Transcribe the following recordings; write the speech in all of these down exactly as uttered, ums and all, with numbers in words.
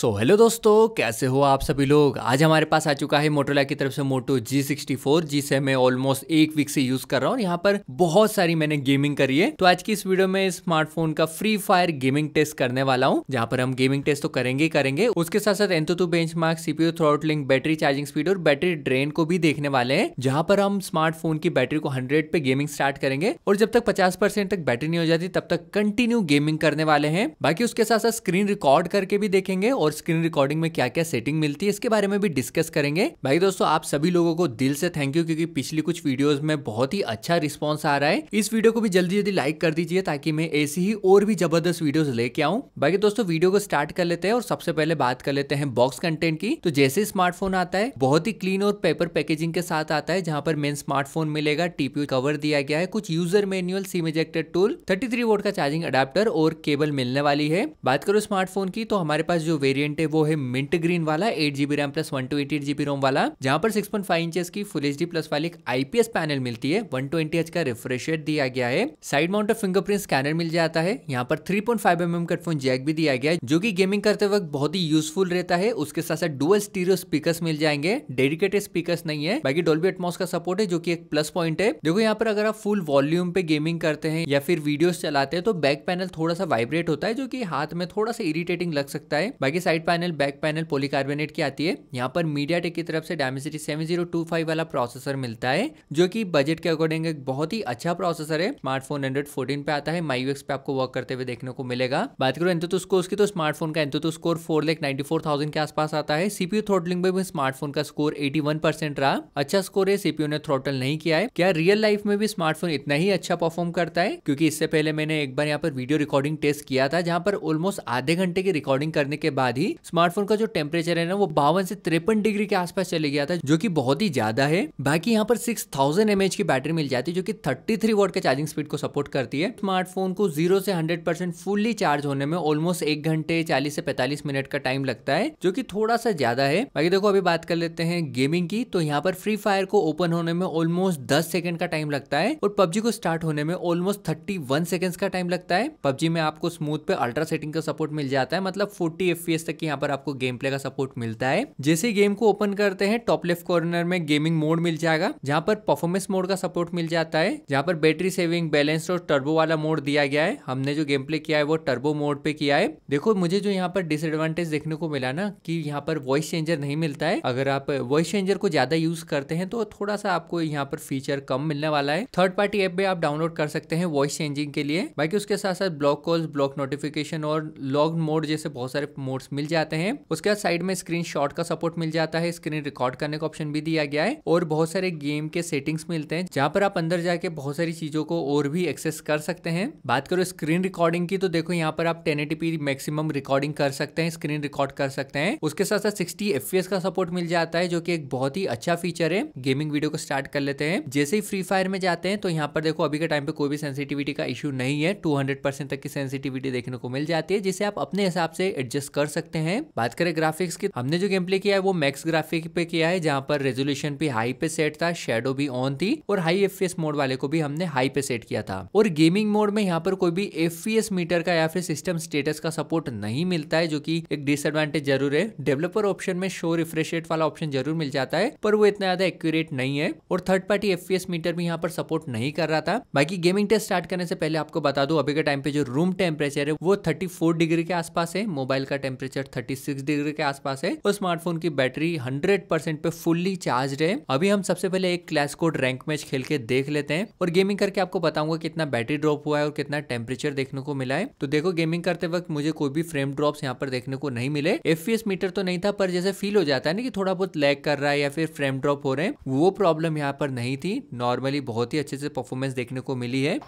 So hello दोस्तों, कैसे हो आप सभी लोग। आज हमारे पास आ चुका है मोटोरोला की तरफ से मोटो जी सिक्सटी फोर जिसे मैं ऑलमोस्ट एक वीक से यूज कर रहा हूँ। यहाँ पर बहुत सारी मैंने गेमिंग करी है, तो आज की इस वीडियो में स्मार्टफोन का फ्री फायर गेमिंग टेस्ट करने वाला हूँ, जहाँ पर हम गेमिंग टेस्ट तो करेंगे करेंगे उसके साथ साथ AnTuTu benchmark, CPU, throttling, battery charging speed और बैटरी ड्रेन को भी देखने वाले हैं, जहाँ पर हम स्मार्टफोन की बैटरी को हंड्रेड पे गेमिंग स्टार्ट करेंगे और जब तक पचास परसेंट तक बैटरी नहीं हो जाती तब तक कंटिन्यू गेमिंग करने वाले हैं। बाकी उसके साथ साथ स्क्रीन रिकॉर्ड करके भी देखेंगे और स्क्रीन रिकॉर्डिंग में क्या क्या सेटिंग मिलती है इसके बारे में भी डिस्कस करेंगे। भाई दोस्तों, आप सभी लोगों को दिल से थैंक यू, क्योंकि पिछली कुछ वीडियोस में बहुत ही अच्छा रिस्पांस आ रहा है। इस वीडियो को भी जल्दी जल्दी लाइक कर दीजिए ताकि मैं ऐसी ही और भी जबरदस्त वीडियोस लेके आऊं। बाकी दोस्तों, वीडियो को स्टार्ट कर लेते हैं और सबसे पहले बात कर लेते हैं बॉक्स कंटेंट की। तो जैसे स्मार्टफोन आता है बहुत ही क्लीन और पेपर पैकेजिंग के साथ आता है, जहाँ पर मेन स्मार्टफोन मिलेगा, टीपीयू कवर दिया गया है, कुछ user manual, SIM ejected tool, thirty three volt का चार्जिंग अडाप्टर और केबल मिलने वाली है। बात करो स्मार्टफोन की तो हमारे पास जो वेरिएंट है वो है मिंट ग्रीन वाला, eight GB RAM plus one two eight eight GB ROM वाला, जहां पर सिक्स पॉइंट फाइव इंच की फुल एच डी प्लस वाली एक आईपीएस पैनल मिलती है, वन ट्वेंटी एच का रिफ्रेश रेट दिया गया है, साइड माउंट फिंगरप्रिंट स्कैनर मिल जाता है, यहाँ पर three point five M M headphone jack भी दिया गया है जो कि गेमिंग करते वक्त बहुत ही यूजफुल रहता है। उसके साथ साथ डुअल स्टीरियो स्पीकर्स मिल जाएंगे, डेडिकेटेड स्पीकर्स नहीं है। बाकी डॉल्बी एटमॉस का सपोर्ट है जो की एक प्लस पॉइंट है। देखो यहाँ पर अगर आप फुल वॉल्यूम पे गेमिंग करते हैं या फिर वीडियोस चलाते हैं तो बैक पैनल थोड़ा सा वाइब्रेट होता है जो की हाथ में थोड़ा सा इरिटेटिंग लग सकता है। बाकी side panel, back panel polycarbonate की आती है। यहाँ पर मीडियाटेक की तरफ से Dimensity seven zero two five वाला प्रोसेसर मिलता है जो कि बजट के अकॉर्डिंग एक बहुत ही अच्छा प्रोसेसर है। स्मार्टफोन एंड्रॉइड फोर्टीन पे आता है, माईयूएक्स पे आपको वर्क करते हुए देखने को मिलेगा। बात करो एंतुतु स्कोर की तो स्मार्टफोन का AnTuTu score four lakh ninety four thousand के आसपास आता है। सीपीयू थ्रॉटलिंग में भी स्मार्टफोन का स्कोर एटी वन परसेंट रहा, अच्छा स्कोर है, सीपीयू ने थ्रॉटल नहीं किया है। क्या रियल लाइफ में भी स्मार्टफोन इतना ही अच्छा परफॉर्म करता है? क्योंकि इससे पहले मैंने एक बार यहाँ पर वीडियो रिकॉर्डिंग टेस्ट किया था, जहाँ पर ऑलमोस्ट आधे घंटे की रिकॉर्डिंग करने के बाद ही स्मार्टफोन का जो टेम्परेचर है ना वो बावन से तिरपन डिग्री के आसपास चले गया था जो कि बहुत ही ज्यादा है। बाकी यहाँ पर सिक्स थाउजेंड एमएच की बैटरी मिल जाती है जो कि थर्टी थ्री वॉट के चार्जिंग स्पीड को सपोर्ट करती है। स्मार्टफोन को जीरो से हंड्रेड परसेंट फुल्ली चार्ज होने में ऑलमोस्ट एक घंटे चालीस से पैंतालीस मिनट का टाइम लगता है जो कि थोड़ा सा ज्यादा है। बाकी देखो अभी बात कर लेते हैं गेमिंग की, तो यहाँ पर फ्री फायर को ओपन होने में ऑलमोस्ट दस सेकेंड का टाइम लगता है और पबजी को स्टार्ट होने में ऑलमोस्ट थर्टी वन सेकेंड का टाइम लगता है। पबजी में आपको स्मूथ पे अल्ट्रा सेटिंग का सपोर्ट मिल जाता है, मतलब फोर्टी एफपीएस तक यहाँ पर आपको गेम प्ले का सपोर्ट मिलता है। जैसे गेम को ओपन करते हैं टॉप लेफ्ट कॉर्नर में गेमिंग मोड मिल जाएगा, जहाँ पर परफॉर्मेंस मोड का सपोर्ट मिल जाता है, जहाँ पर बैटरी सेविंग, बैलेंस और टर्बो वाला मोड दिया गया है। हमने जो गेम प्ले किया है वो टर्बो मोड पे किया है। देखो मुझे जो यहाँ पर डिसएडवांटेज देखने को मिला ना कि यहाँ पर वॉइस चेंजर नहीं मिलता है। अगर आप वॉइस चेंजर को ज्यादा यूज करते हैं तो थोड़ा सा आपको यहाँ पर फीचर कम मिलने वाला है। थर्ड पार्टी एप भी आप डाउनलोड कर सकते हैं वॉइस चेंजिंग के लिए। बाकी उसके साथ साथ ब्लॉक कॉल्स, ब्लॉक नोटिफिकेशन और लॉग मोड जैसे बहुत सारे मोड्स मिल जाते हैं। उसके बाद साइड में स्क्रीनशॉट का सपोर्ट मिल जाता है, स्क्रीन रिकॉर्ड करने का ऑप्शन भी दिया गया है और बहुत सारे गेम के सेटिंग्स मिलते हैं जहां पर आप अंदर जाके बहुत सारी चीजों को और भी एक्सेस कर सकते हैं। बात करो स्क्रीन रिकॉर्डिंग की तो देखो यहाँ पर आप ten eighty P maximum recording कर सकते हैं, स्क्रीन रिकॉर्ड कर सकते हैं। उसके साथ साथ सिक्सटी एफपीएस का सपोर्ट मिल जाता है जो की एक बहुत ही अच्छा फीचर है। गेमिंग वीडियो को स्टार्ट कर लेते हैं। जैसे ही फ्री फायर में जाते हैं तो यहाँ पर देखो अभी के टाइम पे कोई भी सेंसिटिविटी का इश्यू नहीं है, टू हंड्रेड परसेंट तक की सेंसिटिविटी देखने को मिल जाती है जिसे आप अपने हिसाब से एडजस्ट कर सकते हैं। बात करें ग्राफिक्स की, हमने जो गेम प्ले किया है वो मैक्स ग्राफिक पे किया है, जहां पर रेजोल्यूशन भी हाई पे सेट था, शेडो भी ऑन थी और हाई एफपीएस मोड वाले को भी हमने हाई पे सेट किया था। और गेमिंग मोड में यहां पर कोई भी एफपीएस मीटर का या फिर सिस्टम स्टेटस का सपोर्ट नहीं मिलता है जो कि एक डिसएडवांटेज जरूर है। डेवलपर ऑप्शन में शो रिफ्रेश रेट वाला ऑप्शन जरूर मिल जाता है पर वो इतना ज्यादा एक्यूरेट नहीं है और थर्ड पार्टी एफपीएस मीटर भी यहाँ पर सपोर्ट नहीं कर रहा था। बाकी गेमिंग टेस्ट स्टार्ट करने से पहले आपको बता दो अभी के टाइम पे जो रूम टेम्परेचर है वो थर्टी फोर डिग्री के आसपास है, मोबाइल का टेम्परेचर थर्टी सिक्स डिग्री के आसपास है और स्मार्टफोन की बैटरी हंड्रेड परसेंट पे फुल्ली चार्ज है। अभी हम सबसे पहले एक क्लैश कोड रैंक मैच खेल के देख लेते हैं और गेमिंग करके आपको बताऊंगा कितना बैटरी ड्रॉप हुआ है और कितना टेम्परेचर देखने को मिला है। तो देखो गेमिंग करते वक्त मुझे कोई भी फ्रेम ड्रॉप्स यहाँ पर देखने को नहीं मिले। एफपीएस मीटर तो नहीं था पर जैसे फील हो जाता है ना कि थोड़ा बहुत लैग कर रहा है या फिर फ्रेम ड्रॉप हो रहे हैं, वो प्रॉब्लम यहाँ पर नहीं थी। नॉर्मली बहुत ही अच्छे से परफॉर्मेंस देखने को मिली है।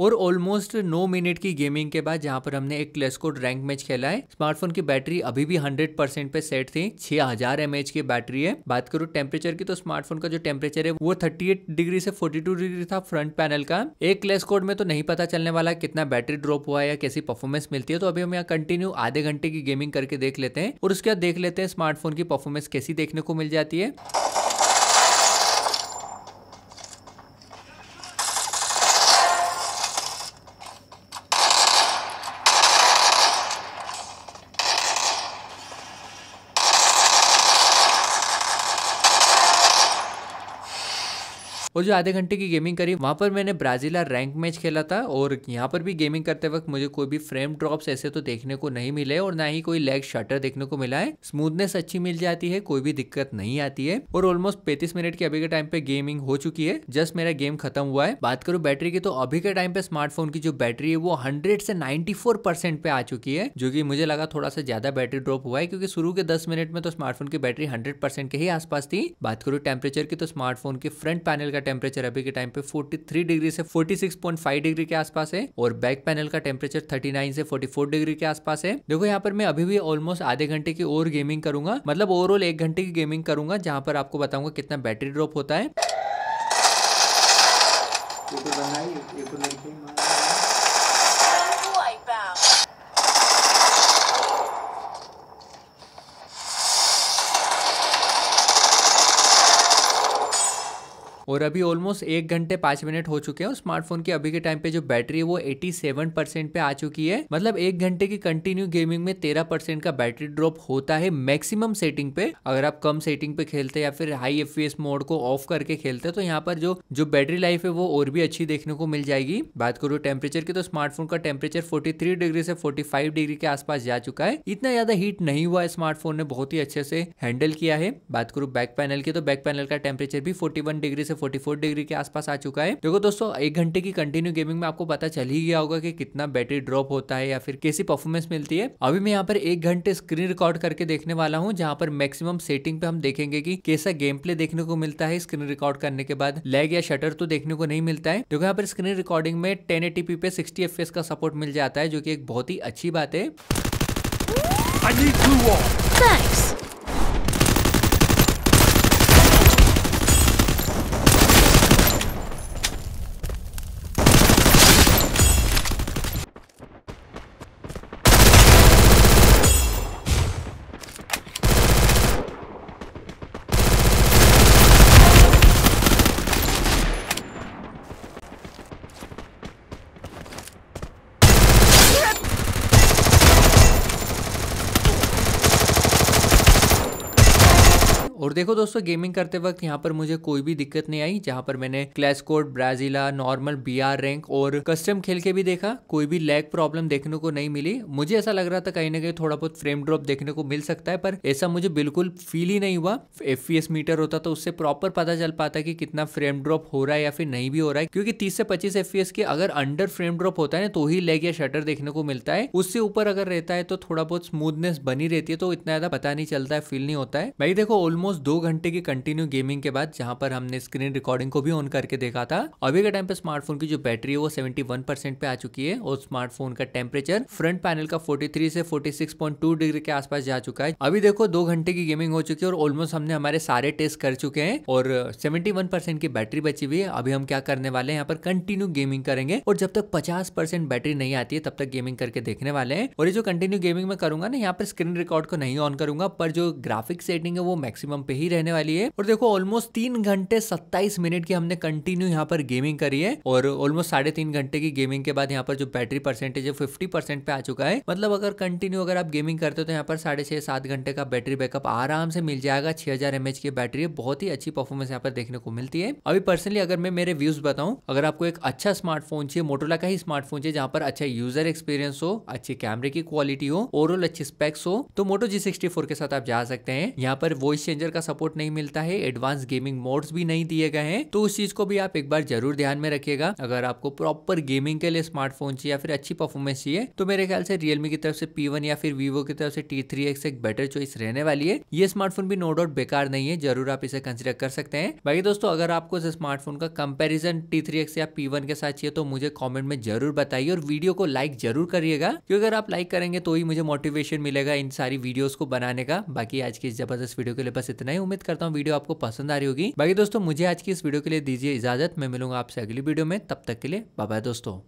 और ऑलमोस्ट नौ मिनट की गेमिंग के बाद जहाँ पर हमने एक क्लैश कोड रैंक मैच खेला है। स्मार्टफोन की बैटरी अभी भी हंड्रेड परसेंट पे सेट थी, छह हजार एम एच की बैटरी है। बात करूँ टेम्परेचर की तो स्मार्टफोन का जो टेम्परेचर है वो थर्टी एट डिग्री से फोर्टी टू डिग्री था फ्रंट पैनल का। एक क्लैश कोड में तो नहीं पता चलने वाला कितना बैटरी ड्रॉप हुआ है या कैसी परफॉर्मेंस मिलती है, तो अभी हम यहाँ कंटिन्यू आधे घंटे की गेमिंग करके देख लेते हैं और उसके बाद देख लेते हैं स्मार्टफोन की परफॉर्मेंस कैसी देखने को मिल जाती है। और जो आधे घंटे की गेमिंग करी वहाँ पर मैंने ब्राजीला रैंक मैच खेला था और यहाँ पर भी गेमिंग करते वक्त मुझे कोई भी फ्रेम ड्रॉप्स ऐसे तो देखने को नहीं मिले और ना ही कोई लैग शटर देखने को मिला है। स्मूथनेस अच्छी मिल जाती है, कोई भी दिक्कत नहीं आती है और ऑलमोस्ट पैंतीस मिनट के अभी के टाइम पे गेमिंग हो चुकी है। जस्ट मेरा गेम खत्म हुआ है। बात करूँ बैटरी की तो अभी के टाइम पे स्मार्टफोन की जो बैटरी है वो हंड्रेड से नाइन्टी फोर परसेंट पे आ चुकी है, जो की मुझे लगा थोड़ा सा ज्यादा बैटरी ड्रॉप हुआ है क्योंकि शुरू के दस मिनट में तो स्मार्टफोन की बैटरी हंड्रेड परसेंट के ही आसपास थी। बात करूँ टेम्परेचर की तो स्मार्टफोन के फ्रंट पैनल का टेम्परेचर अभी के टाइम पे तैंतालीस डिग्री से छियालीस पॉइंट पाँच डिग्री के आसपास है और बैक पैनल का टेम्परेचर उनतालीस से चौवालीस डिग्री के आसपास है। देखो यहाँ पर मैं अभी भी ऑलमोस्ट आधे घंटे की और गेमिंग करूंगा, मतलब ओवरऑल एक घंटे की गेमिंग करूंगा जहां पर आपको बताऊंगा कितना बैटरी ड्रॉप होता है। और अभी ऑलमोस्ट एक घंटे पाँच मिनट हो चुके हैं और स्मार्टफोन की अभी के टाइम पे जो बैटरी है वो सत्तासी परसेंट पे आ चुकी है। मतलब एक घंटे की कंटिन्यू गेमिंग में तेरह परसेंट का बैटरी ड्रॉप होता है मैक्सिमम सेटिंग पे। अगर आप कम सेटिंग पे खेलते हैं या फिर हाई एफपीएस मोड को ऑफ करके खेलते हैं तो यहाँ पर जो जो बैटरी लाइफ है वो और भी अच्छी देखने को मिल जाएगी। बात करूँ टेम्परेचर की तो स्मार्टफोन का टेम्परेचर फोर्टी थ्री डिग्री से फोर्टी फाइव डिग्री के आसपास जा चुका है। इतना ज्यादा हीट नहीं हुआ है, स्मार्टफोन ने बहुत ही अच्छे से हैंडल किया है। बात करूँ बैक पैनल की तो बैक पैनल का टेम्परेचर भी फोर्टी वन डिग्री से चौवालीस डिग्री के आसपास आ चुका है। देखो दोस्तों, एक घंटे की कंटिन्यू गेमिंग में आपको पता चल ही गया होगा कि कितना बैटरी ड्रॉप होता है या फिर कैसी परफॉर्मेंस मिलती है। अभी मैं यहाँ पर एक घंटे स्क्रीन रिकॉर्ड करके देखने वाला हूँ जहाँ पर मैक्सिमम सेटिंग पे हम देखेंगे कि कैसा गेम प्ले देखने को मिलता है। स्क्रीन रिकॉर्ड करने के बाद लैग या शटर तो देखने को नहीं मिलता है। देखो यहाँ पर स्क्रीन रिकॉर्डिंग में टेन एटी पी पे सिक्सटी एफ पी एस का सपोर्ट मिल जाता है, जो की एक बहुत ही अच्छी बात है। और देखो दोस्तों, गेमिंग करते वक्त यहाँ पर मुझे कोई भी दिक्कत नहीं आई। जहाँ पर मैंने clash squad, Brasilia, normal, BR rank और कस्टम खेल के भी देखा, कोई भी लैग प्रॉब्लम देखने को नहीं मिली। मुझे ऐसा लग रहा था कहीं ना कहीं थोड़ा बहुत फ्रेम ड्रॉप देखने को मिल सकता है, पर ऐसा मुझे बिल्कुल फील ही नहीं हुआ। एफपीएस मीटर होता तो उससे प्रॉपर पता चल पाता कि कितना फ्रेम ड्रॉप हो रहा है या फिर नहीं भी हो रहा है, क्योंकि तीस से पच्चीस एफपीएस के अगर अंडर फ्रेम ड्रॉप होता है ना तो ही लैग या शटर देखने को मिलता है। उससे ऊपर अगर रहता है तो थोड़ा बहुत स्मूथनेस बनी रहती है, तो इतना ज्यादा पता नहीं चलता है, फील नहीं होता है। भाई देखो, ऑलमोस्ट दो घंटे की कंटिन्यू गेमिंग के बाद जहां पर हमने स्क्रीन रिकॉर्डिंग को भी ऑन करके देखा था, अभी के टाइम पे स्मार्टफोन की जो बैटरी है वो इकहत्तर परसेंट पे आ चुकी है और स्मार्टफोन का टेम्परेचर फ्रंट पैनल का तैंतालीस से छियालीस पॉइंट दो डिग्री के आसपास जा चुका है। अभी देखो, दो घंटे की गेमिंग हो चुकी है और ऑलमोस्ट हमने हमारे सारे टेस्ट कर चुके हैं और इकहत्तर परसेंट की बैटरी बची हुई है। अभी हम क्या करने वाले हैं, यहाँ पर कंटिन्यू गेमिंग करेंगे और जब तक पचास परसेंट बैटरी नहीं आती है तब तक गेमिंग करके देखने वाले हैं। और ये जो कंटिन्यू गेमिंग में करूंगा ना, यहाँ पर स्क्रीन रिकॉर्ड को नहीं ऑन करूंगा, पर जो ग्राफिक सेटिंग है वो मैक्सिमम पे ही रहने वाली है। और देखो, ऑलमोस्ट तीन घंटे सत्ताईस मिनट की हमने कंटिन्यू यहाँ पर गेमिंग करी है और ऑलमोस्ट साढ़े तीन घंटे की गेमिंग के बाद यहाँ पर जो बैटरी परसेंटेज है फिफ्टी परसेंट पे आ चुका है। मतलब अगर कंटिन्यू अगर आप गेमिंग करते हो तो यहाँ पर साढ़े छह सात घंटे का बैटरी बैकअप आराम से मिल जाएगा। छह हजार एमएच की बैटरी है, बहुत ही अच्छी परफॉर्मेंस यहाँ पर देखने को मिलती है। अभी पर्सनली अगर मैं मेरे व्यूज बताऊँ, अगर आपको एक अच्छा स्मार्टफोन चाहिए, मोटोरोला का ही स्मार्टफोन चाहिए जहाँ पर अच्छा यूजर एक्सपीरियंस हो, अच्छे कैमरे की क्वालिटी हो, ओवरऑल अच्छी स्पेक्स हो, तो मोटो जी सिक्सटी फोर के साथ आप जा सकते हैं। यहाँ पर वॉइस चेंजर का सपोर्ट नहीं मिलता है, एडवांस गेमिंग मोड्स भी नहीं दिए गए हैं, तो उस चीज को भी आप एक बार जरूर ध्यान में रखिएगा। अगर आपको प्रॉपर गेमिंग के लिए स्मार्टफोन चाहिए या फिर अच्छी परफॉर्मेंस चाहिए तो मेरे ख्याल से रियलमी की तरफ से पी वन या फिर वीवो की तरफ से टी थ्री एक्स एक बेटर चॉइस रहने वाली है। ये स्मार्टफोन भी नो डाउट बेकार नहीं है, जरूर आप इसे कंसिडर कर सकते हैं। बाकी दोस्तों अगर आपको इस स्मार्टफोन का कंपेरिजन टी थ्री एक्स या पी वन के साथ चाहिए तो मुझे कॉमेंट में जरूर बताइए और वीडियो को लाइक जरूर करिएगा, क्योंकि अगर आप लाइक करेंगे तो ही मुझे मोटिवेशन मिलेगा इन सारी वीडियोस को बनाने का। बाकी आज की इस जबरदस्त वीडियो के लिए बस इतना ही, उम्मीद करता हूँ वीडियो आपको पसंद आ रही होगी। बाकी दोस्तों मुझे आज की इस वीडियो के लिए दीजिए इजाजत, मैं मिलूंगा आपसे अगली वीडियो में, तब तक के लिए बाय बाय दोस्तों।